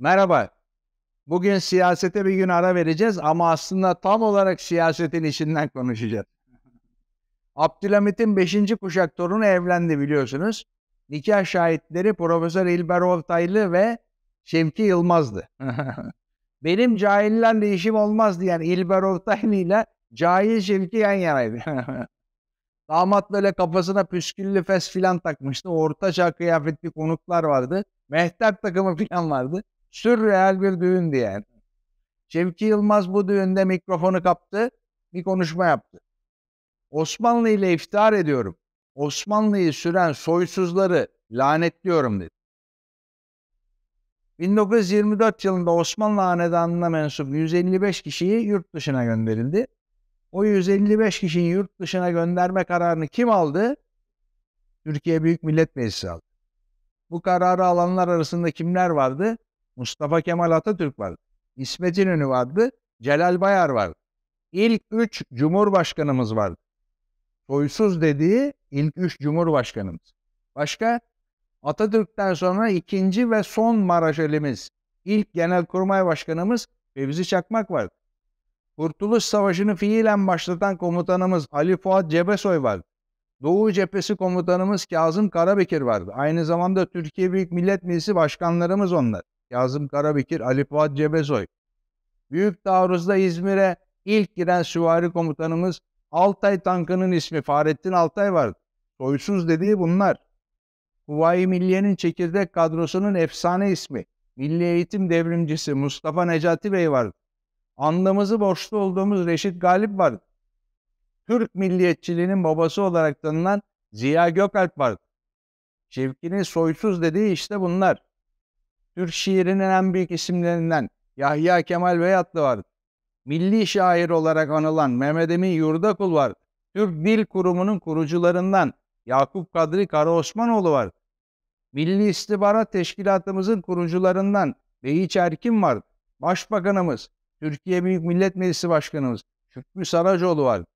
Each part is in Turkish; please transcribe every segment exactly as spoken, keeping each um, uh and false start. Merhaba. Bugün siyasete bir gün ara vereceğiz ama aslında tam olarak siyasetin içinden konuşacağız. Abdülhamit'in beşinci kuşak torunu evlendi biliyorsunuz. Nikah şahitleri Profesör İlber Ortaylı ve Şevki Yılmaz'dı. Benim cahillerle işim olmaz diyen İlber Ortaylı ile cahil Şevki yan yanaydı. Damat böyle kafasına püsküllü fes filan takmıştı. Ortaçağ kıyafetli konuklar vardı. Mehtap takımı filan vardı. Sürreal bir düğündü yani. Şevki Yılmaz bu düğünde mikrofonu kaptı. Bir konuşma yaptı. Osmanlı ile iftihar ediyorum. Osmanlı'yı süren soysuzları lanetliyorum dedi. bin dokuz yüz yirmi dört yılında Osmanlı Hanedanı'na mensup yüz elli beş kişiyi yurt dışına gönderildi. O yüz elli beş kişiyi yurt dışına gönderme kararını kim aldı? Türkiye Büyük Millet Meclisi aldı. Bu kararı alanlar arasında kimler vardı? Mustafa Kemal Atatürk vardı. İsmet İnönü vardı. Celal Bayar vardı. İlk üç cumhurbaşkanımız vardı. Soysuz dediği ilk üç cumhurbaşkanımız. Başka? Atatürk'ten sonra ikinci ve son Maraşelimiz, ilk Genelkurmay Başkanımız Fevzi Çakmak vardı. Kurtuluş Savaşı'nı fiilen başlatan komutanımız Ali Fuat Cebesoy vardı. Doğu Cephesi komutanımız Kazım Karabekir vardı. Aynı zamanda Türkiye Büyük Millet Meclisi başkanlarımız onlar. Kazım Karabekir, Ali Fuat Cebesoy. Büyük taarruzda İzmir'e ilk giren süvari komutanımız Altay tankının ismi Fahrettin Altay vardı. Soysuz dediği bunlar. Kuvayi Milliye'nin çekirdek kadrosunun efsane ismi, Milli Eğitim Devrimcisi Mustafa Necati Bey vardı. Andımızı borçlu olduğumuz Reşit Galip vardı. Türk milliyetçiliğinin babası olarak tanınan Ziya Gökalp vardı. Şevki'nin soysuz dediği işte bunlar. Türk şiirinin en büyük isimlerinden Yahya Kemal Beyatlı vardı. Milli şair olarak anılan Mehmet Emin Yurdakul vardı. Türk Dil Kurumu'nun kurucularından Yakup Kadri Karaosmanoğlu vardı. Milli İstihbarat Teşkilatımızın kurucularından Beyi Çerkin vardı. Başbakanımız, Türkiye Büyük Millet Meclisi Başkanımız Şükrü Saraçoğlu vardı.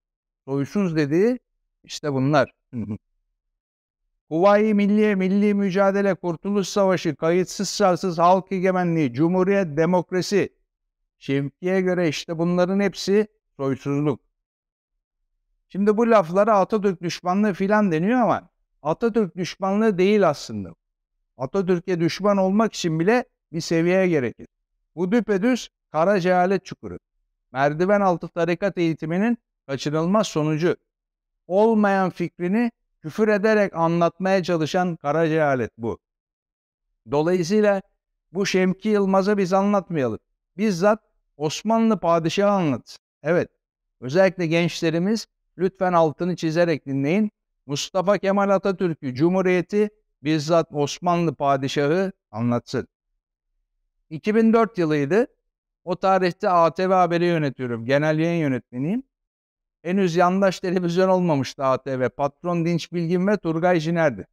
Soysuz dediği işte bunlar. Kuvayi Milliye, Milli Mücadele, Kurtuluş Savaşı, Kayıtsız Şartsız Halk Egemenliği, Cumhuriyet, Demokrasi. Şevki'ye göre işte bunların hepsi soysuzluk. Şimdi bu laflara Atatürk düşmanlığı filan deniyor ama Atatürk düşmanlığı değil aslında. Atatürk'e düşman olmak için bile bir seviyeye gerekir. Bu düpedüz kara cehalet çukuru. Merdiven altı tarikat eğitiminin kaçınılmaz sonucu. Olmayan fikrini küfür ederek anlatmaya çalışan kara cehalet bu. Dolayısıyla bu Şevki Yılmaz'a biz anlatmayalım. Bizzat Osmanlı padişahı anlat. Evet, özellikle gençlerimiz lütfen altını çizerek dinleyin. Mustafa Kemal Atatürk'ü, Cumhuriyeti bizzat Osmanlı padişahı anlatsın. iki bin dört yılıydı. O tarihte A T V Haber'i yönetiyorum. Genel yayın yönetmeniyim. Henüz yandaş televizyon olmamıştı A T V. Patron Dinç Bilgin ve Turgay Ciner'di.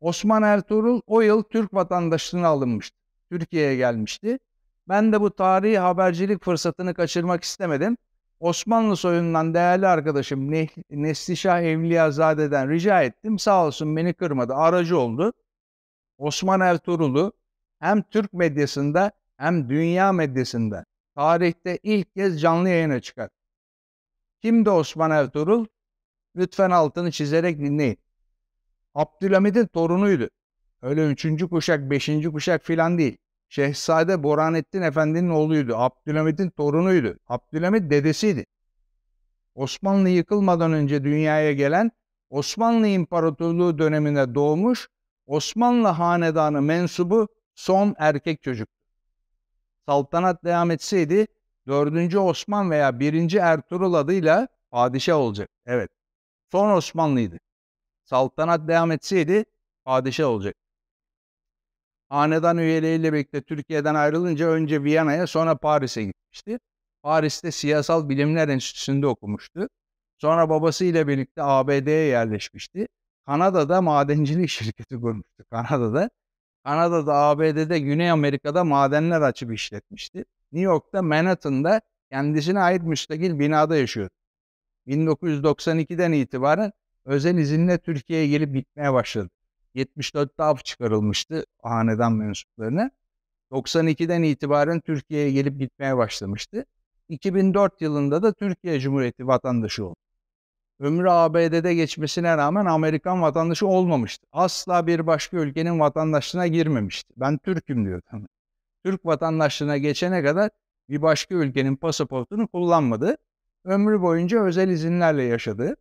Osman Ertuğrul o yıl Türk vatandaşlığına alınmıştı. Türkiye'ye gelmişti. Ben de bu tarihi habercilik fırsatını kaçırmak istemedim. Osmanlı soyundan değerli arkadaşım Neslişah Evliyazade'den rica ettim. Sağ olsun beni kırmadı. Aracı oldu. Osman Ertuğrul'u hem Türk medyasında hem dünya medyasında tarihte ilk kez canlı yayına çıkar. Kimdi Osman Ertuğrul? Lütfen altını çizerek dinleyin. Abdülhamit'in torunuydu. Öyle üçüncü kuşak, beşinci kuşak filan değil. Şehzade Burhanettin Efendi'nin oğluydu. Abdülhamit'in torunuydu. Abdülhamit dedesiydi. Osmanlı yıkılmadan önce dünyaya gelen, Osmanlı İmparatorluğu döneminde doğmuş, Osmanlı Hanedanı mensubu son erkek çocuk. Saltanat devam etseydi dördüncü Osman veya birinci Ertuğrul adıyla padişah olacak. Evet, son Osmanlıydı. Saltanat devam etseydi padişah olacak. Hanedan üyeliğiyle birlikte Türkiye'den ayrılınca önce Viyana'ya sonra Paris'e gitmişti. Paris'te Siyasal Bilimler Enstitüsü'nde okumuştu. Sonra babasıyla birlikte A B D'ye yerleşmişti. Kanada'da madencilik şirketi kurmuştu. Kanada'da. Kanada'da, A B D'de, Güney Amerika'da madenler açıp işletmişti. New York'ta, Manhattan'da kendisine ait müstakil binada yaşıyordu. bin dokuz yüz doksan iki'den itibaren özel izinle Türkiye'ye gelip gitmeye başladı. yetmiş dört'te af çıkarılmıştı hanedan mensuplarına. doksan ikiden itibaren Türkiye'ye gelip gitmeye başlamıştı. iki bin dört yılında da Türkiye Cumhuriyeti vatandaşı oldu. Ömrü A B D'de geçmesine rağmen Amerikan vatandaşı olmamıştı. Asla bir başka ülkenin vatandaşlığına girmemişti. Ben Türk'üm diyordu. Türk vatandaşlığına geçene kadar bir başka ülkenin pasaportunu kullanmadı. Ömrü boyunca özel izinlerle yaşadı.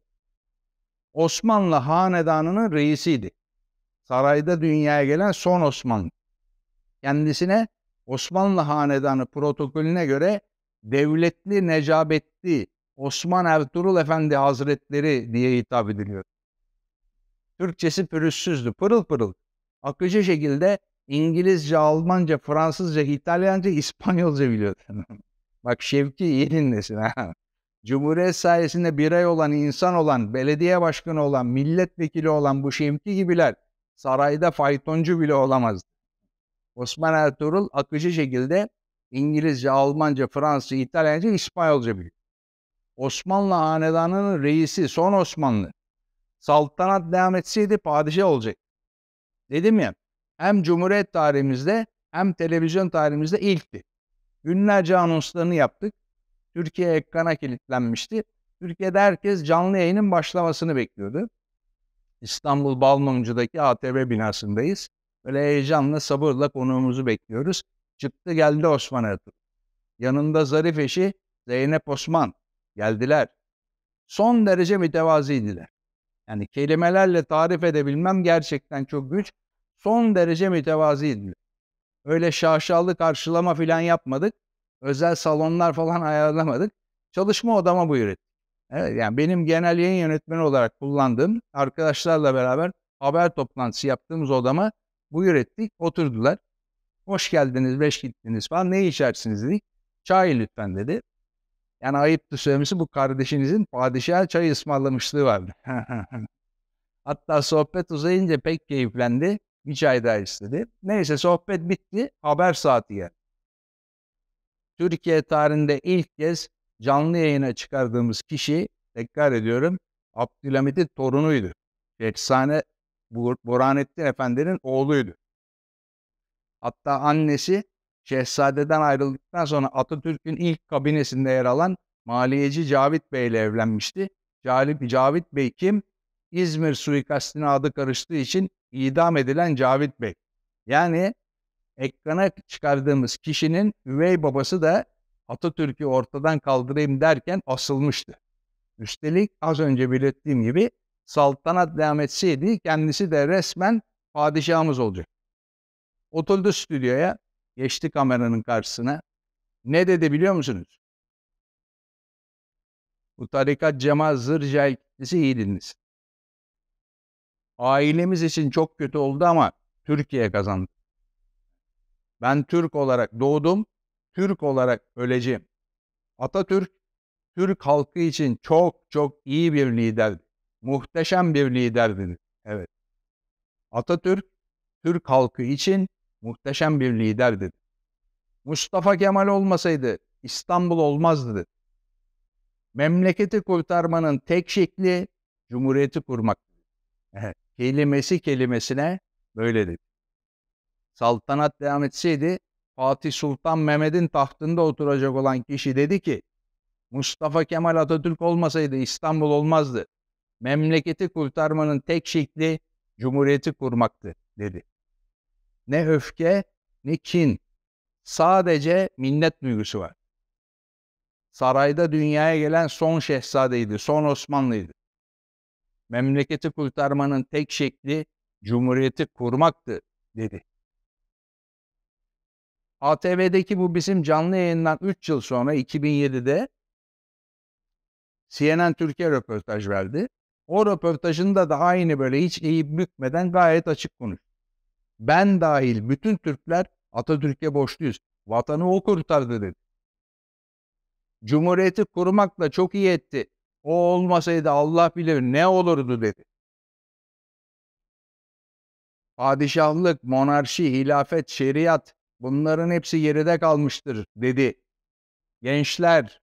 Osmanlı Hanedanı'nın reisiydi. Sarayda dünyaya gelen son Osmanlı. Kendisine Osmanlı Hanedanı protokolüne göre devletli necabetli Osman Ertuğrul Efendi Hazretleri diye hitap ediliyor. Türkçesi pürüzsüzdü, pırıl pırıl. Akıcı şekilde İngilizce, Almanca, Fransızca, İtalyanca, İspanyolca biliyordu. Bak Şevki yeni nesil. Cumhuriyet sayesinde birey olan, insan olan, belediye başkanı olan, milletvekili olan bu Şevki gibiler sarayda faytoncu bile olamazdı. Osman Ertuğrul akıcı şekilde İngilizce, Almanca, Fransızca, İtalyanca, İspanyolca biliyor. Osmanlı Hanedanı'nın reisi, son Osmanlı. Saltanat devam etseydi padişah olacak. Dedim ya, hem Cumhuriyet tarihimizde hem televizyon tarihimizde ilkti. Günlerce anonslarını yaptık. Türkiye ekrana kilitlenmişti. Türkiye'de herkes canlı yayının başlamasını bekliyordu. İstanbul Balmumcu'daki A T V binasındayız. Böyle heyecanla, sabırla konuğumuzu bekliyoruz. Çıktı geldi Osman Ertuğrul. Yanında zarif eşi Zeynep Osman. Geldiler. Son derece mütevaziydiler. Yani kelimelerle tarif edebilmem gerçekten çok güç. Son derece mütevaziydiler. Öyle şaşalı karşılama falan yapmadık. Özel salonlar falan ayarlamadık. Çalışma odama buyur ettik. Evet, yani benim genel yayın yönetmeni olarak kullandığım arkadaşlarla beraber haber toplantısı yaptığımız odama buyur ettik. Oturdular. Hoş geldiniz, beş gittiniz falan. Ne içersiniz dedik. Çay lütfen dedi. Yani ayıptı söylemesi, bu kardeşinizin padişaha çay ısmarlamışlığı vardı. Hatta sohbet uzayınca pek keyiflendi. Bir çay daha istedi. Neyse sohbet bitti. Haber saati geldi. Türkiye tarihinde ilk kez canlı yayına çıkardığımız kişi, tekrar ediyorum, Abdülhamit'in torunuydu. Efsane Burhanettin Efendi'nin oğluydu. Hatta annesi Şehzade'den ayrıldıktan sonra Atatürk'ün ilk kabinesinde yer alan maliyeci Cavit Bey ile evlenmişti. Cavit Bey kim? İzmir suikastine adı karıştığı için idam edilen Cavit Bey. Yani ekrana çıkardığımız kişinin üvey babası da Atatürk'ü ortadan kaldırayım derken asılmıştı. Üstelik az önce belirttiğim gibi saltanat devam etseydi kendisi de resmen padişahımız olacak. Oturdu stüdyoya. Geçti kameranın karşısına. Ne dedi biliyor musunuz? Bu tarikat cemaat zır cahil kitlesi iyi dinlesin. Ailemiz için çok kötü oldu ama Türkiye kazandı. Ben Türk olarak doğdum, Türk olarak öleceğim. Atatürk, Türk halkı için çok çok iyi bir liderdi. Muhteşem bir liderdi. Evet. Atatürk, Türk halkı için muhteşem bir lider dedi. Mustafa Kemal olmasaydı İstanbul olmazdı dedi. Memleketi kurtarmanın tek şekli Cumhuriyeti kurmak. Evet, kelimesi kelimesine böyle dedi. Saltanat devam etseydi Fatih Sultan Mehmet'in tahtında oturacak olan kişi dedi ki Mustafa Kemal Atatürk olmasaydı İstanbul olmazdı. Memleketi kurtarmanın tek şekli Cumhuriyeti kurmaktı dedi. Ne öfke, ne kin. Sadece minnet duygusu var. Sarayda dünyaya gelen son şehzadeydi, son Osmanlıydı. Memleketi kurtarmanın tek şekli Cumhuriyeti kurmaktı, dedi. A T V'deki bu bizim canlı yayından üç yıl sonra iki bin yedide C N N Türkiye röportaj verdi. O röportajında da aynı böyle hiç eğip bükmeden gayet açık konuştu. Ben dahil bütün Türkler Atatürk'e borçluyuz. Vatanı o kurtardı dedi. Cumhuriyeti kurmakla çok iyi etti. O olmasaydı Allah bilir ne olurdu dedi. Padişahlık, monarşi, hilafet, şeriat bunların hepsi geride kalmıştır dedi. Gençler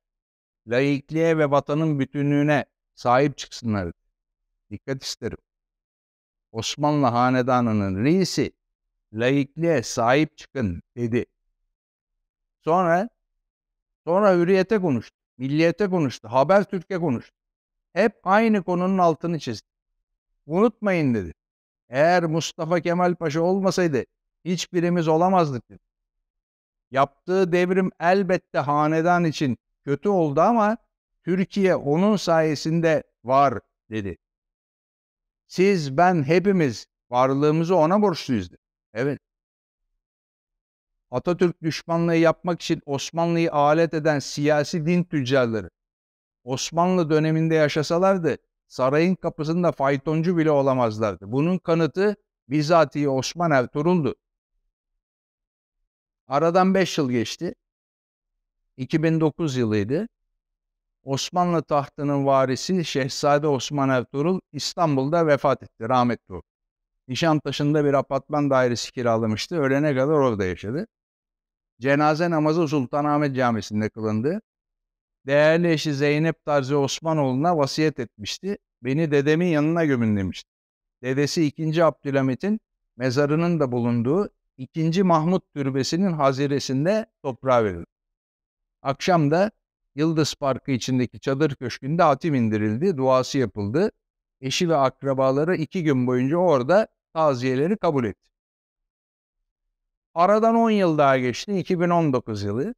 laikliğe ve vatanın bütünlüğüne sahip çıksınlar. Dikkat isterim. Osmanlı Hanedanı'nın reisi laikliğe sahip çıkın dedi. Sonra sonra Hürriyet'e konuştu. Milliyet'e konuştu. Habertürk'e konuştu. Hep aynı konunun altını çizdi. Unutmayın dedi. Eğer Mustafa Kemal Paşa olmasaydı hiçbirimiz olamazdık dedi. Yaptığı devrim elbette hanedan için kötü oldu ama Türkiye onun sayesinde var dedi. Siz, ben, hepimiz varlığımızı ona borçluyuz dedi. Evet. Atatürk düşmanlığı yapmak için Osmanlı'yı alet eden siyasi din tüccarları Osmanlı döneminde yaşasalardı sarayın kapısında faytoncu bile olamazlardı. Bunun kanıtı bizatihi Osman Ertuğrul'du. Aradan beş yıl geçti. iki bin dokuz yılıydı. Osmanlı tahtının varisi Şehzade Osman Ertuğrul İstanbul'da vefat etti, rahmetli oldu. Nişantaşı'nda bir apartman dairesi kiralamıştı. Ölene kadar orada yaşadı. Cenaze namazı Sultanahmet Camisi'nde kılındı. Değerli eşi Zeynep Tarzi Osmanoğlu'na vasiyet etmişti. Beni dedemin yanına gömün demişti. Dedesi ikinci Abdülhamit'in mezarının da bulunduğu ikinci Mahmut Türbesi'nin haziresinde toprağa verildi. Akşam da Yıldız Parkı içindeki çadır köşkünde hatim indirildi, duası yapıldı. Eşi ve akrabaları iki gün boyunca orada taziyeleri kabul etti. Aradan on yıl daha geçti, iki bin on dokuz yılı.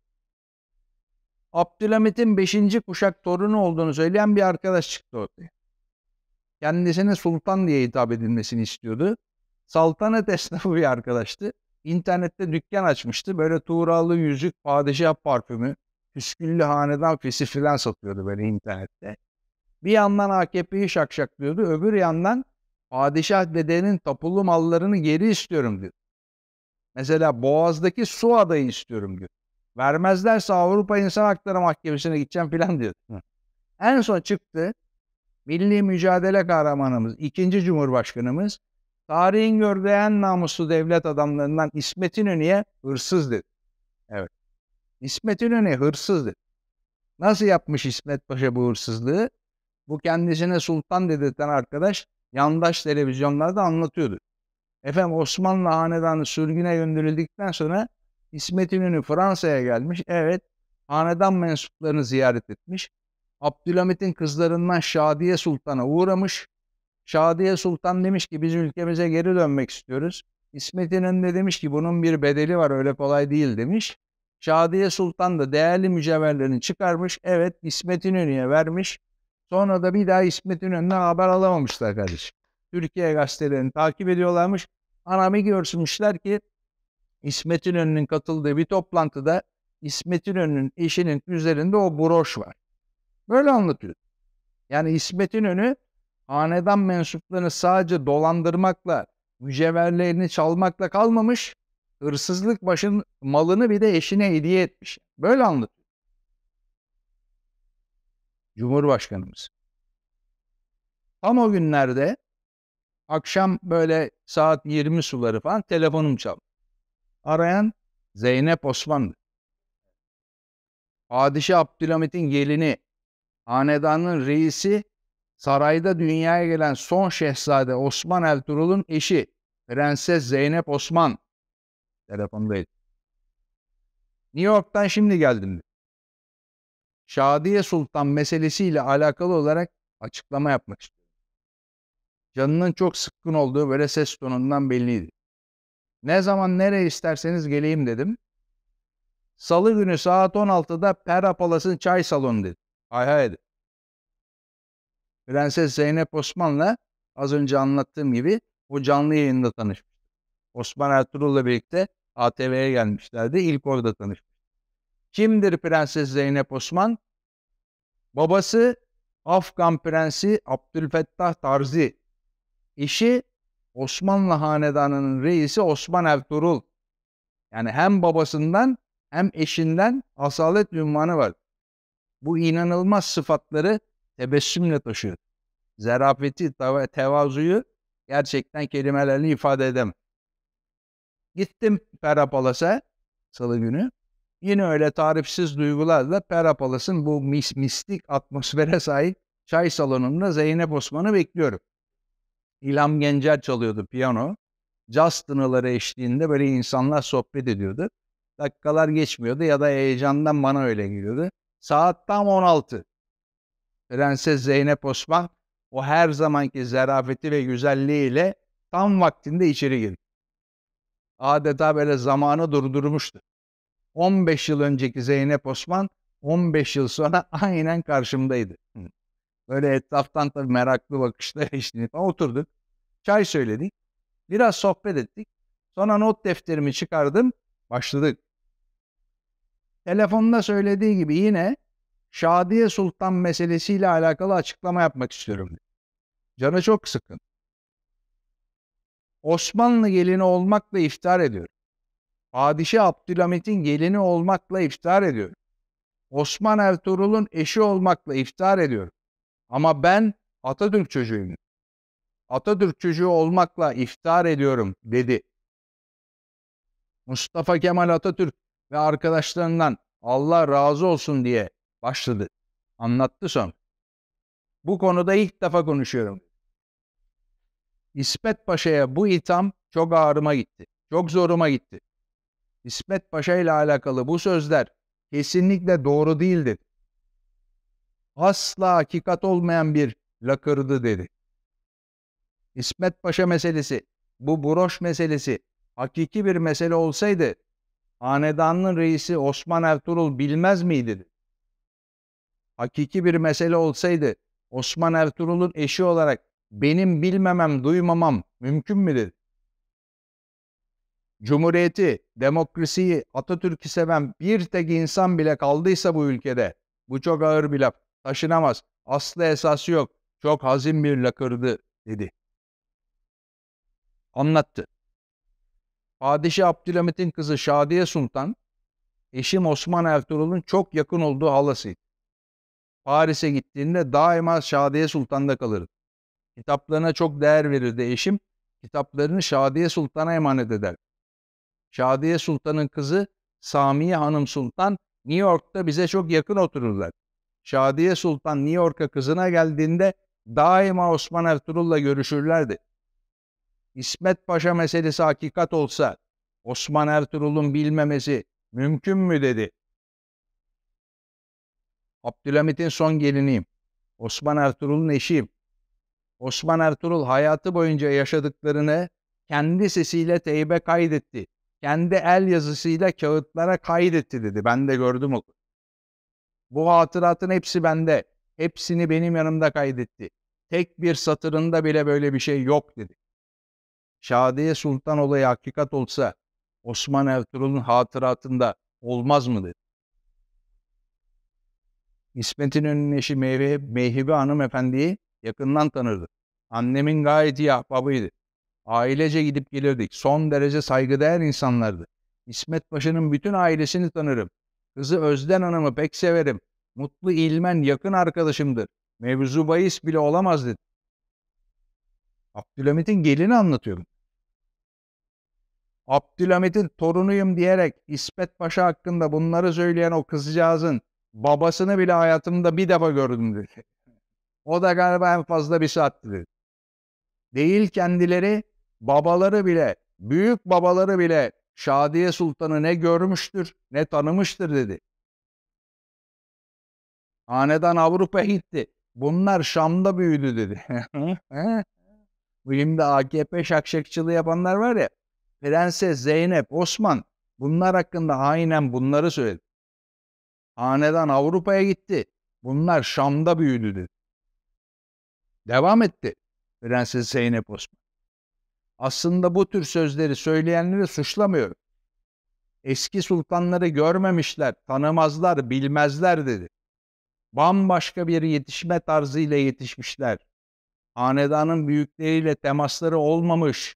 Abdülhamit'in beşinci kuşak torunu olduğunu söyleyen bir arkadaş çıktı ortaya. Kendisine Sultan diye hitap edilmesini istiyordu. Saltanat esnafı bir arkadaştı. İnternette dükkan açmıştı. Böyle tuğralı yüzük, padişah parfümü, püsküllü hanedan fesi filan satıyordu böyle internette. Bir yandan A K P'yi şakşaklıyordu. Öbür yandan padişah dedenin tapulu mallarını geri istiyorum diyor. Mesela Boğaz'daki su adayı istiyorum diyor. Vermezlerse Avrupa İnsan Hakları Mahkemesi'ne gideceğim filan diyor. Hı. En son çıktı. Milli mücadele kahramanımız, ikinci Cumhurbaşkanımız, tarihin gördüğü en namuslu devlet adamlarından İsmet İnönü'ye hırsız dedi. Evet. İsmet İnönü hırsız dedi. Nasıl yapmış İsmet Paşa bu hırsızlığı? Bu kendisine Sultan dedirten arkadaş yandaş televizyonlarda anlatıyordu. Efendim Osmanlı Hanedanı sürgüne gönderildikten sonra İsmet İnönü Fransa'ya gelmiş. Evet, hanedan mensuplarını ziyaret etmiş. Abdülhamit'in kızlarından Şadiye Sultan'a uğramış. Şadiye Sultan demiş ki biz ülkemize geri dönmek istiyoruz. İsmet İnönü de demiş ki bunun bir bedeli var, öyle kolay değil demiş. Şadiye Sultan da değerli mücevherlerini çıkarmış. Evet, İsmet İnönü'ye vermiş. Sonra da bir daha İsmet İnönü'nden haber alamamışlar kardeşim. Türkiye gazetelerini takip ediyorlarmış. Anamı görsünmüşler ki İsmet İnönü'nün katıldığı bir toplantıda İsmet İnönü'nün eşinin üzerinde o broş var. Böyle anlatıyor. Yani İsmet İnönü hanedan mensuplarını sadece dolandırmakla, mücevherlerini çalmakla kalmamış, hırsızlık başın malını bir de eşine hediye etmiş. Böyle anlatıyor Cumhurbaşkanımız. Tam o günlerde akşam böyle saat yirmi suları falan telefonum çaldı. Arayan Zeynep Osman'dı. Padişah Abdülhamit'in gelini, hanedanın reisi, sarayda dünyaya gelen son şehzade Osman Ertuğrul'un eşi Prenses Zeynep Osman telefondaydı. New York'tan şimdi geldim dedi. Şadiye Sultan meselesiyle alakalı olarak açıklama yapmak istiyorum. Canının çok sıkkın olduğu böyle ses tonundan belliydi. Ne zaman nereye isterseniz geleyim dedim. Salı günü saat on altıda Pera Palas'ın çay salonu dedi. Hay hay dedi. Prenses Zeynep Osman'la az önce anlattığım gibi o canlı yayında tanışmıştı. Osman Ertuğrul'la birlikte A T V'ye gelmişlerdi. İlk orada tanışmıştı. Kimdir Prenses Zeynep Osman? Babası Afgan Prensi Abdülfettah Tarzi. Eşi Osmanlı Hanedanı'nın reisi Osman Ertuğrul. Yani hem babasından hem eşinden asalet ünvanı var. Bu inanılmaz sıfatları tebessümle taşıyor. Zerafeti, tevazuyu gerçekten kelimelerle ifade edemem. Gittim Pera Palas'a salı günü. Yine öyle tarifsiz duygularla Pera Palas'ın bu mis, mistik atmosfere sahip çay salonunda Zeynep Osman'ı bekliyorum. İlham Gencer çalıyordu piyano. Caz tınıları eşliğinde böyle insanlar sohbet ediyordu. dakikalar geçmiyordu ya da heyecandan bana öyle geliyordu. Saat tam on altı. Prenses Zeynep Osman o her zamanki zarafeti ve güzelliğiyle tam vaktinde içeri girdi. Adeta böyle zamanı durdurmuştu. on beş yıl önceki Zeynep Osman on beş yıl sonra aynen karşımdaydı. Böyle etraftan tabii meraklı bakışlar işte falan, oturduk. Çay söyledik. Biraz sohbet ettik. Sonra not defterimi çıkardım. Başladık. Telefonda söylediği gibi yine Şadiye Sultan meselesiyle alakalı açıklama yapmak istiyorum. Canı çok sıkın. Osmanlı gelini olmakla iftihar ediyorum. Padişah Abdülhamit'in gelini olmakla iftihar ediyorum. Osman Ertuğrul'un eşi olmakla iftihar ediyorum. Ama ben Atatürk çocuğuyum. Atatürk çocuğu olmakla iftihar ediyorum dedi. Mustafa Kemal Atatürk ve arkadaşlarından Allah razı olsun diye başladı. Anlattı sonra. Bu konuda ilk defa konuşuyorum. İsmet Paşa'ya bu itham çok ağrıma gitti. Çok zoruma gitti. İsmet Paşa ile alakalı bu sözler kesinlikle doğru değildi. Asla hakikat olmayan bir lakırdı dedi. İsmet Paşa meselesi, bu broş meselesi hakiki bir mesele olsaydı hanedanın reisi Osman Ertuğrul bilmez miydi? Hakiki bir mesele olsaydı Osman Ertuğrul'un eşi olarak benim bilmemem, duymamam mümkün müdür? Cumhuriyeti, demokrasiyi, Atatürk'ü seven bir tek insan bile kaldıysa bu ülkede, bu çok ağır bir laf, taşınamaz, aslı esası yok, çok hazin bir lakırdı dedi. Anlattı. Padişah Abdülhamit'in kızı Şadiye Sultan, eşim Osman Ertuğrul'un çok yakın olduğu halasıydı. Paris'e gittiğinde daima Şadiye Sultan'da kalırdı. Kitaplarına çok değer verirdi eşim. Kitaplarını Şadiye Sultan'a emanet eder. Şadiye Sultan'ın kızı Samiye Hanım Sultan New York'ta bize çok yakın otururlar. Şadiye Sultan New York'a kızına geldiğinde daima Osman Ertuğrul'la görüşürlerdi. İsmet Paşa meselesi hakikat olsa Osman Ertuğrul'un bilmemesi mümkün mü dedi. Abdülhamit'in son geliniyim. Osman Ertuğrul'un eşiyim. Osman Ertuğrul hayatı boyunca yaşadıklarını kendi sesiyle teybe kaydetti. Kendi el yazısıyla kağıtlara kaydetti dedi. Ben de gördüm o. Bu hatıratın hepsi bende. Hepsini benim yanımda kaydetti. Tek bir satırında bile böyle bir şey yok dedi. Şadiye Sultan olayı hakikat olsa Osman Ertuğrul'un hatıratında olmaz mı dedi. İsmet İnönü'nün eşi Mevhibe Hanımefendi'yi yakından tanırdı. Annemin gayet iyi ahbabıydı. Ailece gidip gelirdik. Son derece saygıdeğer insanlardı. İsmet Paşa'nın bütün ailesini tanırım. Kızı Özden Hanım'ı pek severim. Mutlu İlmen yakın arkadaşımdır. Mevzu bahis bile olamaz dedi. Abdülhamit'in gelini anlatıyorum. Abdülhamit'in torunuyum diyerek İsmet Paşa hakkında bunları söyleyen o kızcağızın babasını bile hayatımda bir defa gördüm dedi. O da galiba en fazla bir saatti dedi. Değil kendileri, babaları bile, büyük babaları bile Şadiye Sultan'ı ne görmüştür ne tanımıştır dedi. Hanedan Avrupa'ya gitti. Bunlar Şam'da büyüdü dedi. Bugün de A K P şakşakçılığı yapanlar var ya, Prenses Zeynep Osman bunlar hakkında aynen bunları söyledi. Hanedan Avrupa'ya gitti. Bunlar Şam'da büyüdü dedi. Devam etti Prenses Zeynep Osman. Aslında bu tür sözleri söyleyenleri suçlamıyorum. Eski sultanları görmemişler, tanımazlar, bilmezler dedi. Bambaşka bir yetişme tarzıyla yetişmişler. Hanedanın büyükleriyle temasları olmamış.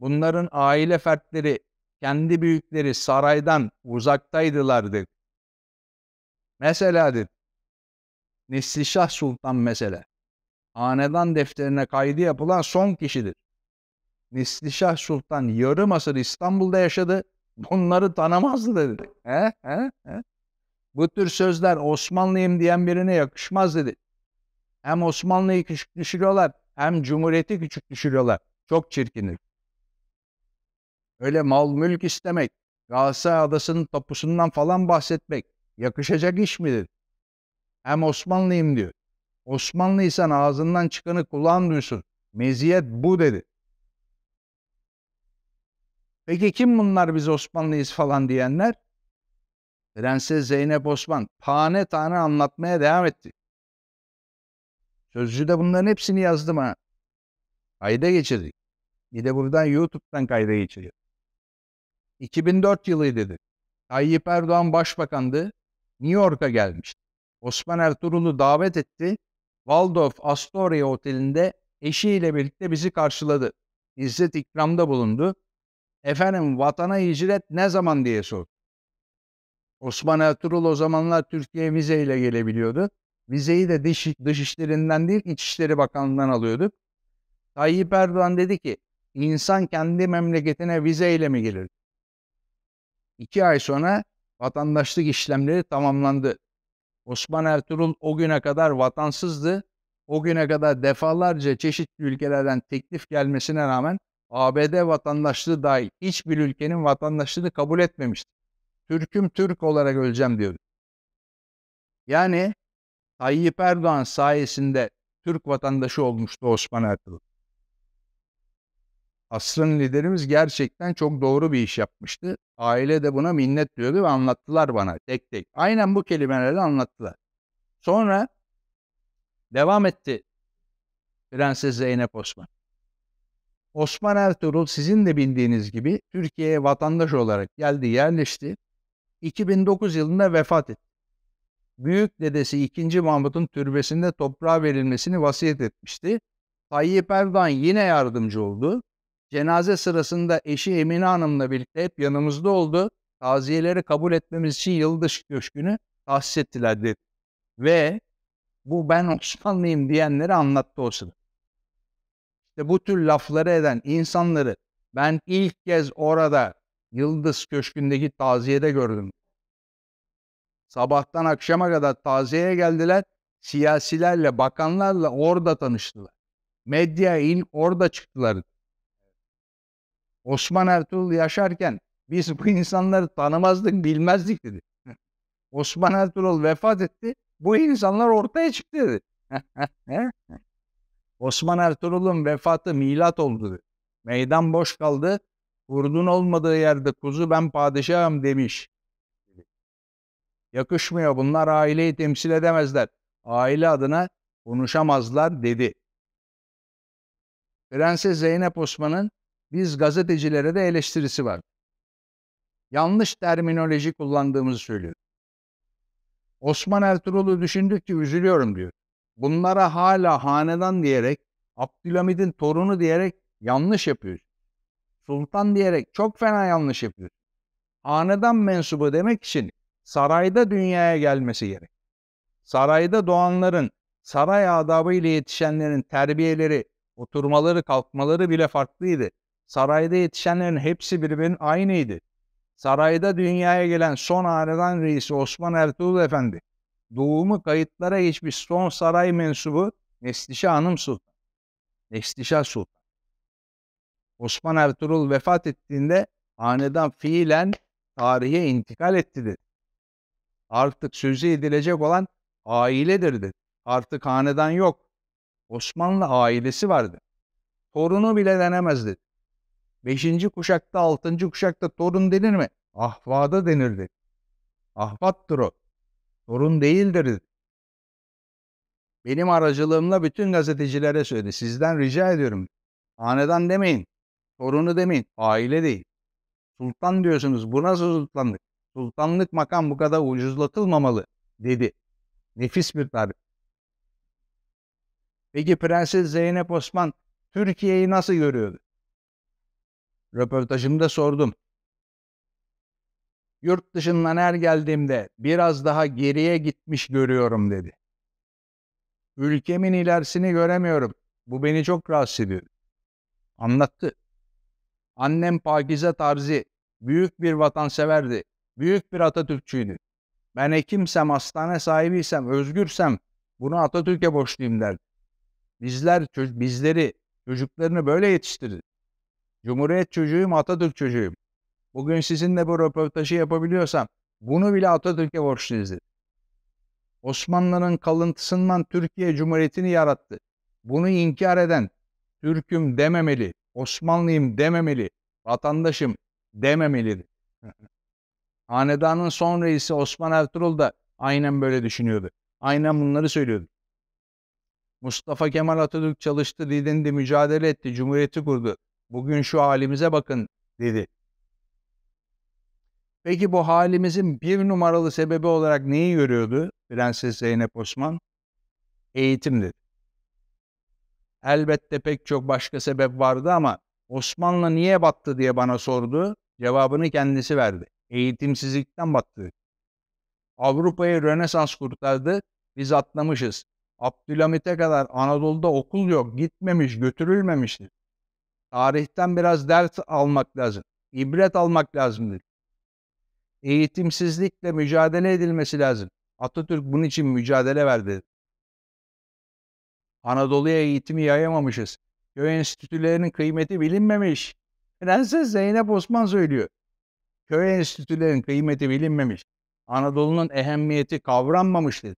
Bunların aile fertleri, kendi büyükleri saraydan uzaktaydılar dedi. Mesela dedi, Neslişah Sultan mesela. Hanedan defterine kaydı yapılan son kişidir. Neslişah Sultan yarım asır İstanbul'da yaşadı. Bunları tanımazdı dedi. He, he, he. Bu tür sözler Osmanlıyım diyen birine yakışmaz dedi. Hem Osmanlı'yı küçük düşürüyorlar hem Cumhuriyeti küçük düşürüyorlar. Çok çirkinlik. Öyle mal mülk istemek, Galatasaray Adası'nın tapusundan falan bahsetmek yakışacak iş midir? Hem Osmanlıyım diyor. Osmanlıysan ağzından çıkanı kulağın duysun. Meziyet bu dedi. Peki kim bunlar biz Osmanlıyız falan diyenler? Prenses Zeynep Osman tane tane anlatmaya devam etti. Sözcü'de bunların hepsini yazdım ha. Kayda geçirdik. Bir de buradan YouTube'dan kayda geçiriyor. iki bin dört yılıydı. Tayyip Erdoğan başbakandı. New York'a gelmişti. Osman Ertuğrul'u davet etti. Waldorf Astoria Oteli'nde eşiyle birlikte bizi karşıladı. İzzet ikramda bulundu. Efendim vatana hicret ne zaman diye sordu. Osman Ertuğrul o zamanlar Türkiye'ye vizeyle gelebiliyordu. Vizeyi de dış, dışişlerinden değil İçişleri Bakanlığı'ndan alıyorduk. Tayyip Erdoğan dedi ki insan kendi memleketine vizeyle mi gelir? İki ay sonra vatandaşlık işlemleri tamamlandı. Osman Ertuğrul o güne kadar vatansızdı. O güne kadar defalarca çeşitli ülkelerden teklif gelmesine rağmen A B D vatandaşlığı dahil hiçbir ülkenin vatandaşlığını kabul etmemişti. Türk'üm Türk olarak öleceğim diyordu. Yani Tayyip Erdoğan sayesinde Türk vatandaşı olmuştu Osman Ertuğrul. Asrın liderimiz gerçekten çok doğru bir iş yapmıştı. Aile de buna minnet diyordu ve anlattılar bana tek tek. Aynen bu kelimelerle anlattılar. Sonra devam etti Prenses Zeynep Osman. Osman Ertuğrul sizin de bildiğiniz gibi Türkiye'ye vatandaş olarak geldi, yerleşti. iki bin dokuz yılında vefat etti. Büyük dedesi ikinci. Mahmut'un türbesinde toprağa verilmesini vasiyet etmişti. Tayyip Erdoğan yine yardımcı oldu. Cenaze sırasında eşi Emine Hanım'la birlikte hep yanımızda oldu. Taziyeleri kabul etmemiz için Yıldız Köşkü'nü tahsis ettiler dedi. Ve bu ben Osmanlıyım diyenleri anlattı o sırada. İşte bu tür lafları eden insanları ben ilk kez orada Yıldız Köşkü'ndeki taziyede gördüm. Sabahtan akşama kadar taziyeye geldiler. Siyasilerle, bakanlarla orada tanıştılar. Medyaya ilk orada çıktılar. Osman Ertuğrul yaşarken biz bu insanları tanımazdık, bilmezdik dedi. Osman Ertuğrul vefat etti. Bu insanlar ortaya çıktı dedi. Osman Ertuğrul'un vefatı milat oldu dedi. Meydan boş kaldı. Kurdun olmadığı yerde kuzu ben padişahım demiş. Yakışmıyor, bunlar aileyi temsil edemezler. Aile adına konuşamazlar dedi. Prenses Zeynep Osman'ın biz gazetecilere de eleştirisi var. Yanlış terminoloji kullandığımızı söylüyor. Osman Ertuğrul'u düşündükçe üzülüyorum diyor. Bunlara hala hanedan diyerek, Abdülhamit'in torunu diyerek yanlış yapıyoruz. Sultan diyerek çok fena yanlış yapıyoruz. Hanedan mensubu demek için sarayda dünyaya gelmesi gerek. Sarayda doğanların, saray adabı ile yetişenlerin terbiyeleri, oturmaları, kalkmaları bile farklıydı. Sarayda yetişenlerin hepsi birbirinin aynıydı. Sarayda dünyaya gelen son hanedan reisi Osman Ertuğrul Efendi, doğumu kayıtlara geçmiş son saray mensubu Neslişah Hanım Sultan. Neslişah Sultan. Osman Ertuğrul vefat ettiğinde hanedan fiilen tarihe intikal etti dedi. Artık sözü edilecek olan ailedir dedi. Artık hanedan yok. Osmanlı ailesi vardı. Torunu bile denemez dedi. Beşinci kuşakta, altıncı kuşakta torun denir mi? Ahvada denirdi. Ahvattır o. Torun değildir dedi. Benim aracılığımla bütün gazetecilere söyledi. Sizden rica ediyorum. Hanedan demeyin. Torunu demeyin. Aile değil. Sultan diyorsunuz. Bu nasıl sultanlık? Sultanlık makam bu kadar ucuzlatılmamalı dedi. Nefis bir tarif. Peki Prenses Zeynep Osman Türkiye'yi nasıl görüyordu? Röportajımda sordum. Yurt dışından her geldiğimde biraz daha geriye gitmiş görüyorum dedi. Ülkemin ilerisini göremiyorum. Bu beni çok rahatsız ediyor. Anlattı. Annem Pakize Tarzi büyük bir vatanseverdi. Büyük bir Atatürkçüydü. Ben hekimsem, hastane sahibiysem, özgürsem bunu Atatürk'e borçluyum derdi. Bizler, bizleri, çocuklarını böyle yetiştirdi. Cumhuriyet çocuğuyum, Atatürk çocuğuyum. bugün sizinle bu röportajı yapabiliyorsam bunu bile Atatürk'e borçluyuz dedi. Osmanlı'nın kalıntısından Türkiye Cumhuriyeti'ni yarattı. Bunu inkar eden Türk'üm dememeli, Osmanlıyım dememeli, vatandaşım dememelidir. Hanedanın son reisi Osman Ertuğrul da aynen böyle düşünüyordu. Aynen bunları söylüyordu. Mustafa Kemal Atatürk çalıştı, didindi, mücadele etti, cumhuriyeti kurdu. Bugün şu halimize bakın dedi. Peki bu halimizin bir numaralı sebebi olarak neyi görüyordu Prenses Zeynep Osman? Eğitim dedi. Elbette pek çok başka sebep vardı ama Osmanlı niye battı diye bana sordu. Cevabını kendisi verdi. Eğitimsizlikten battı. Avrupa'yı Rönesans kurtardı. Biz atlamışız. Abdülhamit'e kadar Anadolu'da okul yok. Gitmemiş, götürülmemiştir. Tarihten biraz ders almak lazım. İbret almak lazımdır. Eğitimsizlikle mücadele edilmesi lazım. Atatürk bunun için mücadele verdi. Anadolu'ya eğitimi yayamamışız. Köy enstitülerinin kıymeti bilinmemiş. Prenses Zeynep Osman söylüyor. Köy enstitülerinin kıymeti bilinmemiş. Anadolu'nun ehemmiyeti kavranmamıştır.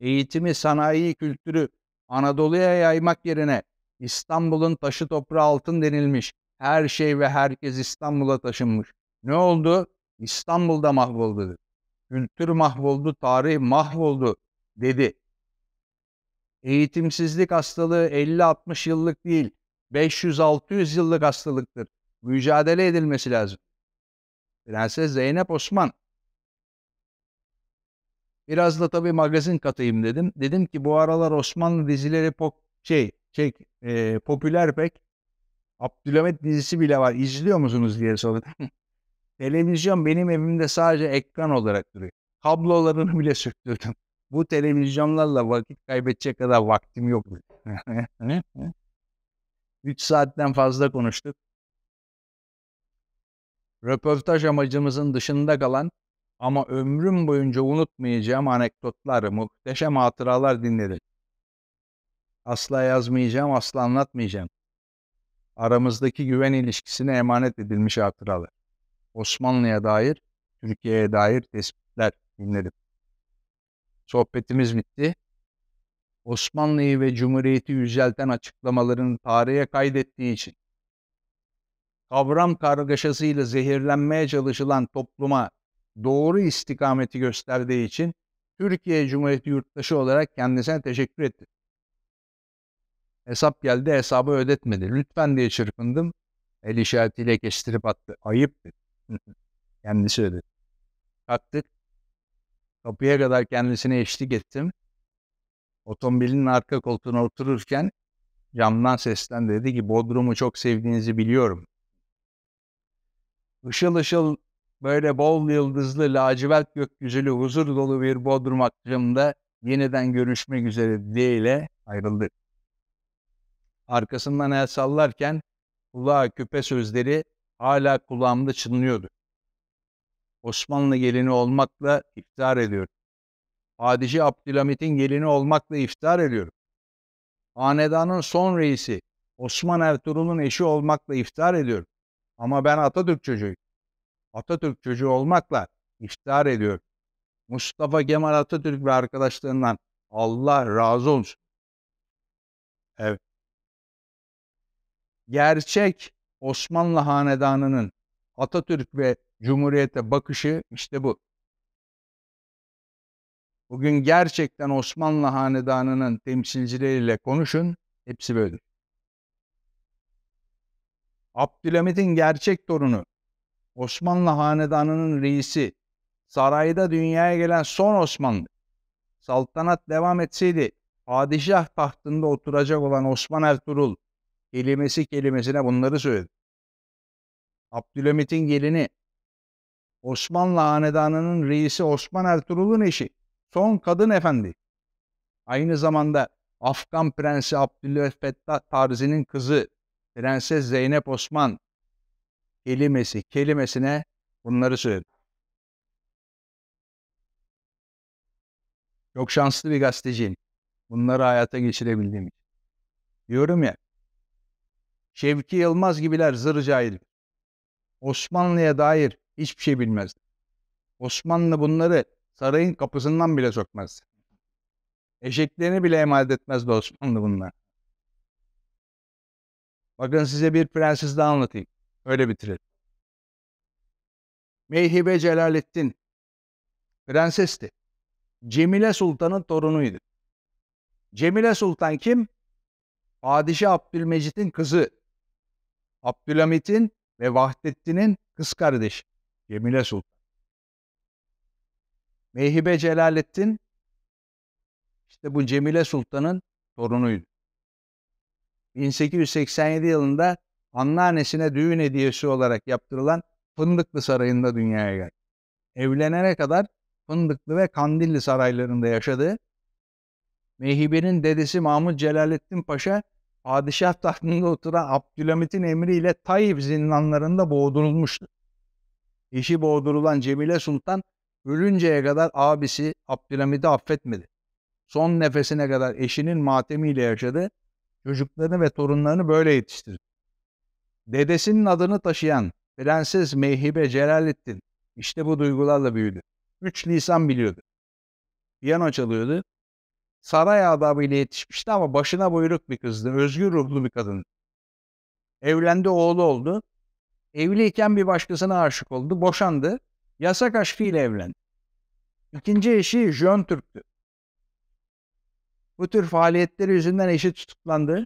Eğitimi, sanayi, kültürü Anadolu'ya yaymak yerine İstanbul'un taşı toprağı altın denilmiş. Her şey ve herkes İstanbul'a taşınmış. Ne oldu? İstanbul'da mahvoldu. Kültür mahvoldu, tarih mahvoldu dedi. Eğitimsizlik hastalığı elli altmış yıllık değil, beş yüz altı yüz yıllık hastalıktır. Mücadele edilmesi lazım. Prenses Zeynep Osman. Biraz da tabii magazin katayım dedim. Dedim ki bu aralar Osmanlı dizileri pop, şey, şey, e, popüler pek. Abdülhamit dizisi bile var. İzliyor musunuz diye sordum. Televizyon benim evimde sadece ekran olarak duruyor. Kablolarını bile söktürdüm. Bu televizyonlarla vakit kaybedecek kadar vaktim yok. Üç saatten fazla konuştuk. Röportaj amacımızın dışında kalan ama ömrüm boyunca unutmayacağım anekdotlar, muhteşem hatıralar dinledim. Asla yazmayacağım, asla anlatmayacağım. Aramızdaki güven ilişkisine emanet edilmiş hatıralar. Osmanlı'ya dair, Türkiye'ye dair tespitler dinledim. Sohbetimiz bitti. Osmanlı'yı ve Cumhuriyeti yücelten açıklamaların tarihe kaydettiği için kavram kargaşasıyla zehirlenmeye çalışılan topluma doğru istikameti gösterdiği için Türkiye Cumhuriyeti yurttaşı olarak kendisine teşekkür ettim. Hesap geldi, hesabı ödetmedi. Lütfen diye çırpındım. El işaretiyle kestirip attı. Ayıp dedi. Kendisi ödedi. Kalktık. Kapıya kadar kendisine eşlik ettim. Otomobilin arka koltuğuna otururken camdan seslendi. Dedi ki Bodrum'u çok sevdiğinizi biliyorum. Işıl ışıl böyle bol yıldızlı lacivert gökyüzülü huzur dolu bir Bodrum akşamında yeniden görüşmek üzere diyeyle ayrıldı. Arkasından el sallarken kulağa küpe sözleri hala kulağımda çınlıyordu. Osmanlı gelini olmakla iftihar ediyorum. Padişah Abdülhamit'in gelini olmakla iftihar ediyorum. Hanedanın son reisi Osman Ertuğrul'un eşi olmakla iftihar ediyorum. Ama ben Atatürk çocuğuyum. Atatürk çocuğu olmakla iftihar ediyorum. Mustafa Kemal Atatürk ve arkadaşlarından Allah razı olsun. Evet. Gerçek Osmanlı Hanedanı'nın Atatürk ve Cumhuriyete bakışı işte bu. Bugün gerçekten Osmanlı Hanedanı'nın temsilcileriyle konuşun. Hepsi böyle. Abdülhamit'in gerçek torunu, Osmanlı Hanedanı'nın reisi, sarayda dünyaya gelen son Osmanlı. Saltanat devam etseydi, padişah tahtında oturacak olan Osman Ertuğrul, kelimesi kelimesine bunları söyledi. Abdülhamit'in gelini, Osmanlı Hanedanı'nın reisi Osman Ertuğrul'un eşi, son kadın efendi. Aynı zamanda Afgan Prensi Abdülfettah Tarzi'nin kızı Prenses Zeynep Osman kelimesi kelimesine bunları söyledi. Çok şanslı bir gazeteciyim. Bunları hayata geçirebildiğim için. Diyorum ya, Şevki Yılmaz gibiler zır cahil. Osmanlı'ya dair hiçbir şey bilmezdi. Osmanlı bunları sarayın kapısından bile sokmazdı. Eşeklerini bile emanet etmezdi Osmanlı bunlar. Bakın size bir prenses daha anlatayım. Öyle bitirelim. Mevhibe Celalettin prensesti. Cemile Sultan'ın torunuydu. Cemile Sultan kim? Padişah Abdülmecit'in kızı. Abdülhamit'in ve Vahdettin'in kız kardeşi Cemile Sultan. Mevhibe Celalettin işte bu Cemile Sultan'ın torunuydu. bin sekiz yüz seksen yedi yılında anneannesine düğün hediyesi olarak yaptırılan Fındıklı Sarayı'nda dünyaya geldi. Evlenene kadar Fındıklı ve Kandilli saraylarında yaşadı. Mevhibe'nin dedesi Mahmud Celalettin Paşa, padişah tahtında oturan Abdülhamit'in emriyle Tayyip zindanlarında boğdurulmuştu. Eşi boğdurulan Cemile Sultan, ölünceye kadar abisi Abdülhamit'i affetmedi. Son nefesine kadar eşinin matemiyle yaşadı. Çocuklarını ve torunlarını böyle yetiştirdi. Dedesinin adını taşıyan Prenses Mevhibe Celalettin işte bu duygularla büyüdü. Üç lisan biliyordu. Piyano çalıyordu. Saray adabıyla yetişmişti ama başına buyruk bir kızdı. Özgür ruhlu bir kadın. Evlendi, oğlu oldu. Evliyken bir başkasına aşık oldu. Boşandı. Yasak aşkıyla evlendi. İkinci eşi Jön Türk'tü. Bu tür faaliyetleri yüzünden eşi tutuklandı.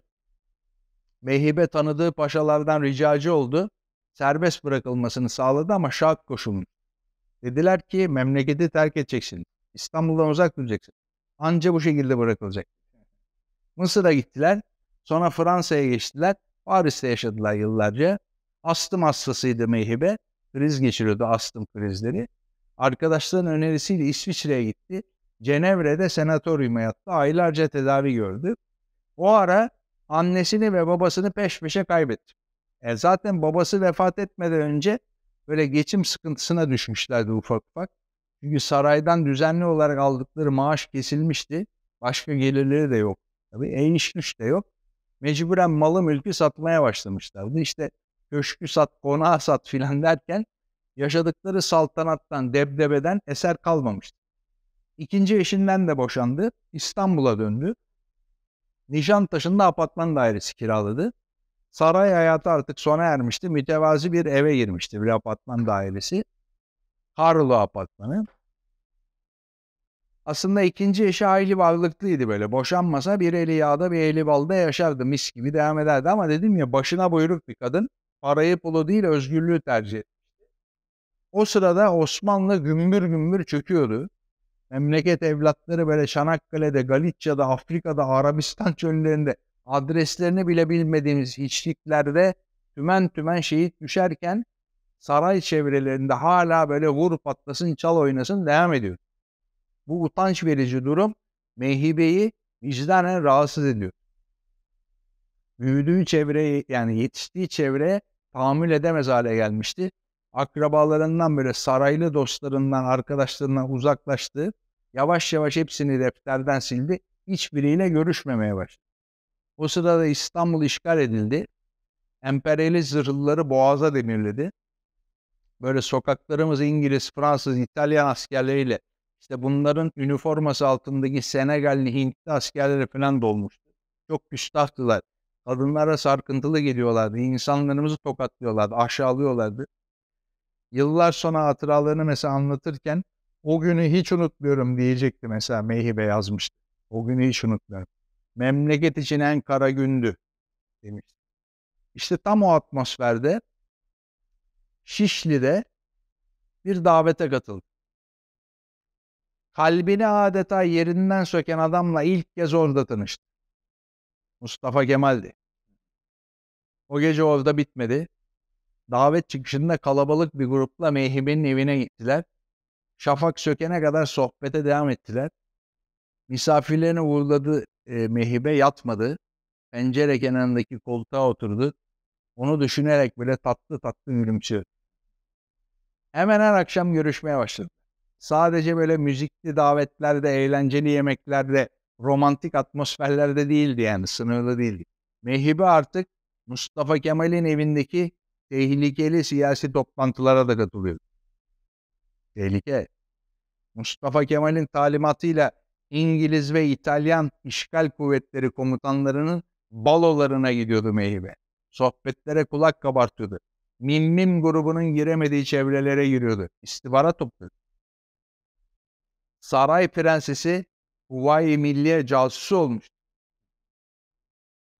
Mevhibe tanıdığı paşalardan ricacı oldu. Serbest bırakılmasını sağladı ama şart koşulundu. Dediler ki memleketi terk edeceksin. İstanbul'dan uzak duracaksın. Anca bu şekilde bırakılacak. Mısır'a gittiler. Sonra Fransa'ya geçtiler. Paris'te yaşadılar yıllarca. Astım hastasıydı Mevhibe. Kriz geçiriyordu, astım krizleri. Arkadaşların önerisiyle İsviçre'ye gitti. Cenevre'de senatoryuma yattı. Aylarca tedavi gördü. O ara annesini ve babasını peş peşe kaybetti. E zaten babası vefat etmeden önce böyle geçim sıkıntısına düşmüşlerdi ufak ufak. Çünkü saraydan düzenli olarak aldıkları maaş kesilmişti. Başka gelirleri de yok. Tabii en iş güç de yok. Mecburen malı mülkü satmaya başlamışlardı. İşte köşkü sat, konağı sat filan derken yaşadıkları saltanattan, debdebeden eser kalmamıştı. İkinci eşinden de boşandı. İstanbul'a döndü. Nişantaşı'nda apartman dairesi kiraladı. Saray hayatı artık sona ermişti. Mütevazi bir eve girmişti. Bir apartman dairesi. Karlı apartmanı. Aslında ikinci eşi hayli varlıklıydı böyle. Boşanmasa bir eli yağda bir eli balda yaşardı. Mis gibi devam ederdi ama dedim ya başına buyruk bir kadın. Parayı pulu değil özgürlüğü tercih etti. O sırada Osmanlı gümbür gümbür çöküyordu. Memleket evlatları böyle Çanakkale'de, Galicia'da, Afrika'da, Arabistan çöllerinde adreslerini bile bilmediğimiz hiçliklerde tümen tümen şehit düşerken saray çevrelerinde hala böyle vur patlasın, çal oynasın devam ediyor. Bu utanç verici durum Mevhibe'yi vicdanen rahatsız ediyor. Büyüdüğü çevreye yani yetiştiği çevreye tahammül edemez hale gelmişti. Akrabalarından böyle saraylı dostlarından, arkadaşlarından uzaklaştı. Yavaş yavaş hepsini defterden sildi. Hiçbiriyle görüşmemeye başladı. O sırada İstanbul işgal edildi. Emperyalist zırhlıları boğaza demirledi. Böyle sokaklarımız İngiliz, Fransız, İtalyan askerleriyle işte bunların üniforması altındaki Senegalli, Hintli askerleri falan dolmuştu. Çok küstahtılar. Kadınlara sarkıntılı geliyorlardı. İnsanlarımızı tokatlıyorlardı, aşağılıyorlardı. Yıllar sonra hatıralarını mesela anlatırken o günü hiç unutmuyorum diyecekti mesela Mevhibe yazmıştı. O günü hiç unutmuyorum. Memleket için en kara gündü demişti. İşte tam o atmosferde Şişli'de bir davete katıldı. Kalbini adeta yerinden söken adamla ilk kez orada tanıştı. Mustafa Kemal'di. O gece orada bitmedi. Davet çıkışında kalabalık bir grupla Mevhibe'nin evine gittiler. Şafak sökene kadar sohbete devam ettiler. Misafirlerini uğurladı e, Mevhibe yatmadı. Pencere kenarındaki koltuğa oturdu. Onu düşünerek böyle tatlı tatlı gülümsüyor. Hemen her akşam görüşmeye başladı. Sadece böyle müzikli davetlerde, eğlenceli yemeklerde, romantik atmosferlerde değildi yani sınırlı değildi. Mevhibe artık Mustafa Kemal'in evindeki tehlikeli siyasi toplantılara da katılıyor. Tehlike. Mustafa Kemal'in talimatıyla İngiliz ve İtalyan işgal kuvvetleri komutanlarının balolarına gidiyordu Mevhibe. Sohbetlere kulak kabartıyordu. Minmin grubunun giremediği çevrelere giriyordu. İstihbarat topluyordu. Saray prensesi Huvayi Milliye casusu olmuştu.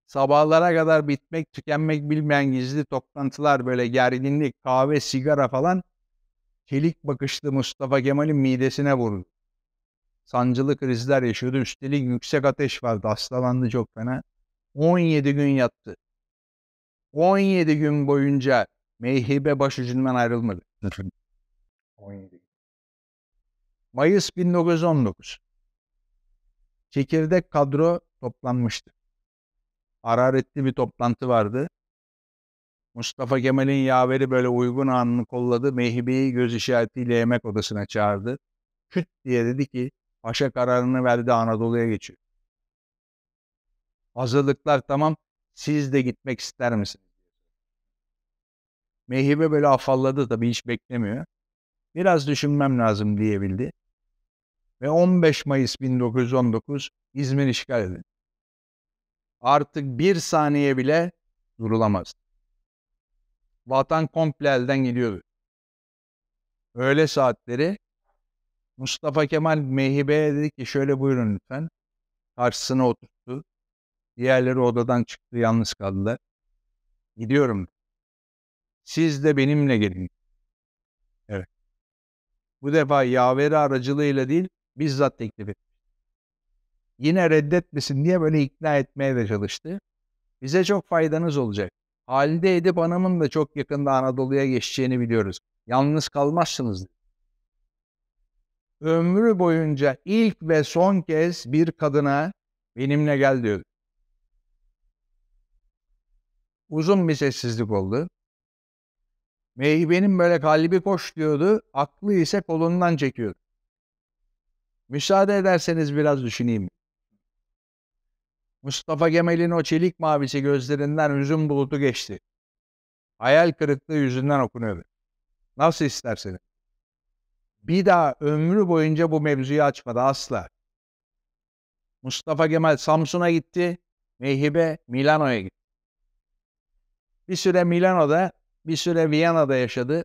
Sabahlara kadar bitmek tükenmek bilmeyen gizli toplantılar, böyle gerginlik, kahve, sigara falan çelik bakışlı Mustafa Kemal'in midesine vurdu. Sancılı krizler yaşıyordu. Üstelik yüksek ateş vardı. Hastalandı çok fena. on yedi gün yattı. on yedi gün boyunca Mevhibe başucundan ayrılmadı. on yedi. Mayıs bin dokuz yüz on dokuz. Çekirdek kadro toplanmıştı. Hararetli bir toplantı vardı. Mustafa Kemal'in yaveri böyle uygun anını kolladı. Mevhibe'yi göz işaretiyle yemek odasına çağırdı. Küt diye dedi ki, paşa kararını verdi, Anadolu'ya geçiyor. Hazırlıklar tamam, siz de gitmek ister misiniz? Mevhibe böyle afalladı, tabii hiç beklemiyor. Biraz düşünmem lazım diyebildi. Ve on beş Mayıs bin dokuz yüz on dokuz İzmir işgal edildi. Artık bir saniye bile durulamazdı. Vatan komple elden gidiyordu. Öğle saatleri Mustafa Kemal Mevhibe'ye dedi ki, şöyle buyurun lütfen. Karşısına oturttu. Diğerleri odadan çıktı, yalnız kaldılar. Gidiyorum. Siz de benimle gelin. Evet. Bu defa yaveri aracılığıyla değil, bizzat teklif etti. Yine reddetmesin diye böyle ikna etmeye de çalıştı. Bize çok faydanız olacak. Halide Edip Hanım'ın da çok yakında Anadolu'ya geçeceğini biliyoruz. Yalnız kalmazsınız dedi. Ömrü boyunca ilk ve son kez bir kadına benimle gel diyordu. Uzun bir sessizlik oldu. Meyvenin böyle kalbi koş diyordu, aklı ise kolundan çekiyordu. Müsaade ederseniz biraz düşüneyim. Mustafa Kemal'in o çelik mavisi gözlerinden hüzün bulutu geçti. Hayal kırıklığı yüzünden okunuyordu. Nasıl isterseniz. Bir daha ömrü boyunca bu mevzuyu açmadı asla. Mustafa Kemal Samsun'a gitti, Mevhibe Milano'ya gitti. Bir süre Milano'da, bir süre Viyana'da yaşadı.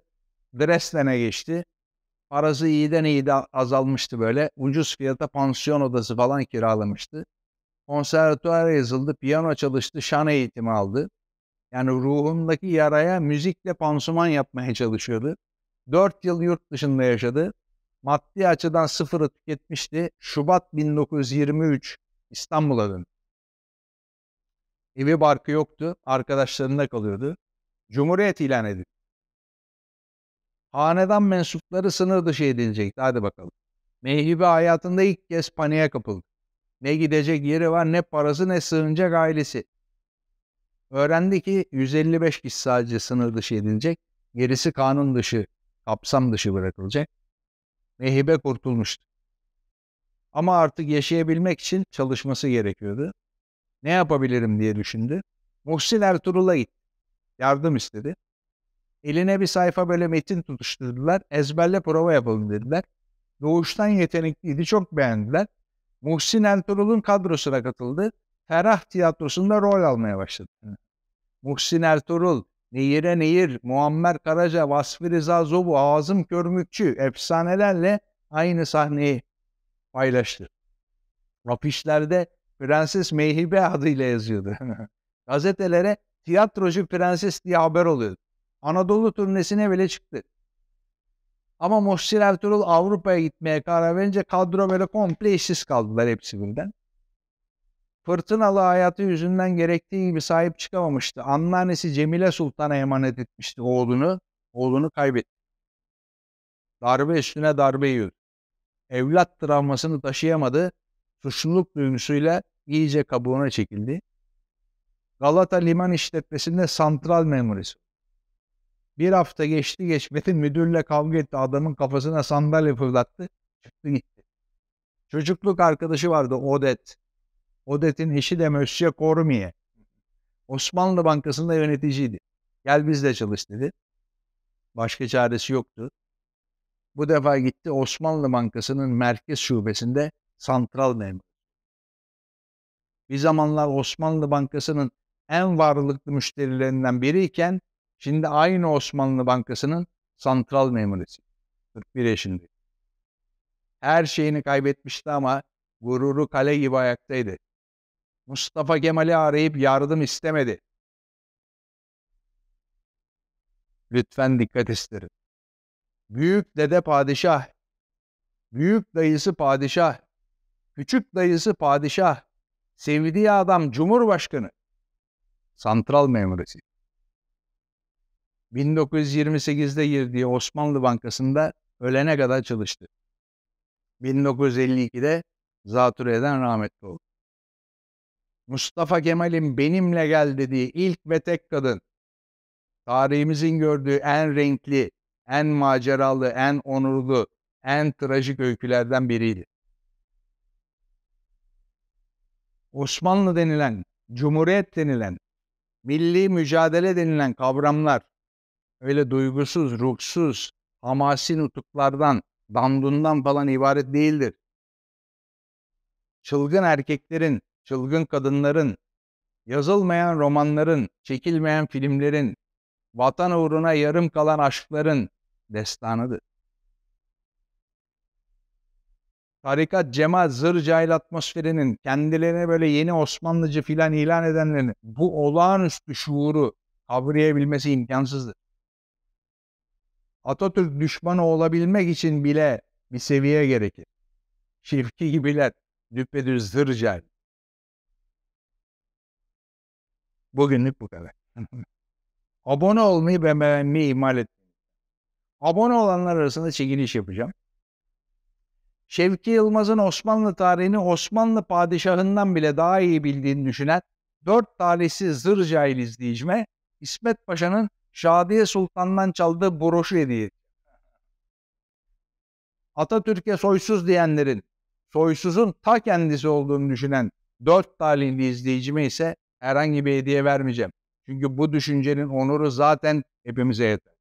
Dresden'e geçti. Parası iyiden iyi de azalmıştı böyle. Ucuz fiyata pansiyon odası falan kiralamıştı. Konservatuara yazıldı, piyano çalıştı, şan eğitimi aldı. Yani ruhumdaki yaraya müzikle pansuman yapmaya çalışıyordu. Dört yıl yurt dışında yaşadı. Maddi açıdan sıfırı tüketmişti. Şubat bin dokuz yüz yirmi üç İstanbul'a döndü. Evi barkı yoktu. Arkadaşlarında kalıyordu. Cumhuriyet ilan edildi. Hanedan mensupları sınır dışı edilecekti. Hadi bakalım. Mevhibe hayatında ilk kez paniğe kapıldı. Ne gidecek yeri var, ne parası, ne sığınacak ailesi. Öğrendi ki yüz elli beş kişi sadece sınır dışı edilecek. Gerisi kanun dışı, kapsam dışı bırakılacak. Mevhibe kurtulmuştu. Ama artık yaşayabilmek için çalışması gerekiyordu. Ne yapabilirim diye düşündü. Muhsin Ertuğrul'a gitti. Yardım istedi. Eline bir sayfa böyle metin tutuşturdular. Ezberle prova yapalım dediler. Doğuştan yetenekliydi, çok beğendiler. Muhsin Ertuğrul'un kadrosuna katıldı. Ferah Tiyatrosu'nda rol almaya başladı. Muhsin Ertuğrul, Nehire Nehir, Muammer Karaca, Vasfi Rıza Zobu, Azım Körmükçü efsanelerle aynı sahneyi paylaştı. Afişlerde Prenses Mevhibe adıyla yazıyordu. Gazetelere tiyatrocu prenses diye haber oluyordu. Anadolu turnesine bile çıktı. Ama Muhsin Ertuğrul Avrupa'ya gitmeye karar verince kadro böyle komple işsiz kaldılar hepsi birden. Fırtınalı hayatı yüzünden gerektiği gibi sahip çıkamamıştı. Anneannesi Cemile Sultan'a emanet etmişti oğlunu. Oğlunu kaybetti. Darbe üstüne darbe yiyordu. Evlat travmasını taşıyamadı. Suçluluk duygusuyla iyice kabuğuna çekildi. Galata Liman İşletmesi'nde santral memurisi. Bir hafta geçti geçmedi, müdürle kavga etti, adamın kafasına sandalye fırlattı, çıktı gitti. Çocukluk arkadaşı vardı Odet. Odet'in eşi de Mösyö Kormiye. Osmanlı Bankası'nda yöneticiydi. Gel bizle çalış dedi. Başka çaresi yoktu. Bu defa gitti Osmanlı Bankası'nın merkez şubesinde santral memuru. Bir zamanlar Osmanlı Bankası'nın en varlıklı müşterilerinden biriyken şimdi aynı Osmanlı Bankası'nın santral memuresi. kırk bir yaşında. Her şeyini kaybetmişti ama gururu kale gibi ayaktaydı. Mustafa Kemal'i arayıp yardım istemedi. Lütfen dikkat isterim. Büyük dede padişah, büyük dayısı padişah, küçük dayısı padişah, sevdiği adam cumhurbaşkanı, santral memuresi. bin dokuz yüz yirmi sekiz'de girdiği Osmanlı Bankası'nda ölene kadar çalıştı. bin dokuz yüz elli iki'de zatürreden rahmetli oldu. Mustafa Kemal'in benimle gel dediği ilk ve tek kadın, tarihimizin gördüğü en renkli, en maceralı, en onurlu, en trajik öykülerden biriydi. Osmanlı denilen, Cumhuriyet denilen, milli mücadele denilen kavramlar öyle duygusuz, ruhsuz, hamasi nutuklardan, dandundan falan ibaret değildir. Çılgın erkeklerin, çılgın kadınların, yazılmayan romanların, çekilmeyen filmlerin, vatan uğruna yarım kalan aşkların destanıdır. Tarikat, cemaat, zır cahil atmosferinin kendilerine böyle yeni Osmanlıcı filan ilan edenlerin bu olağanüstü şuuru kavrayabilmesi imkansızdır. Atatürk düşmanı olabilmek için bile bir seviye gerekir. Şevki gibiler, düpedüz zır cahil. Bugünlük bu kadar. Abone olmayı ve beğenmeyi ihmal etmeyin. Abone olanlar arasında çekiliş yapacağım. Şevki Yılmaz'ın Osmanlı tarihini Osmanlı padişahından bile daha iyi bildiğini düşünen dört talihsiz zır cahil izleyicime İsmet Paşa'nın Şadiye Sultan'dan çaldığı broşu hediye. Atatürk'e soysuz diyenlerin soysuzun ta kendisi olduğunu düşünen dört talihli izleyicime ise herhangi bir hediye vermeyeceğim. Çünkü bu düşüncenin onuru zaten hepimize yeter.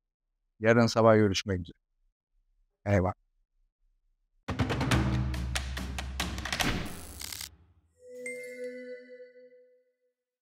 Yarın sabah görüşmek üzere. Eyvallah.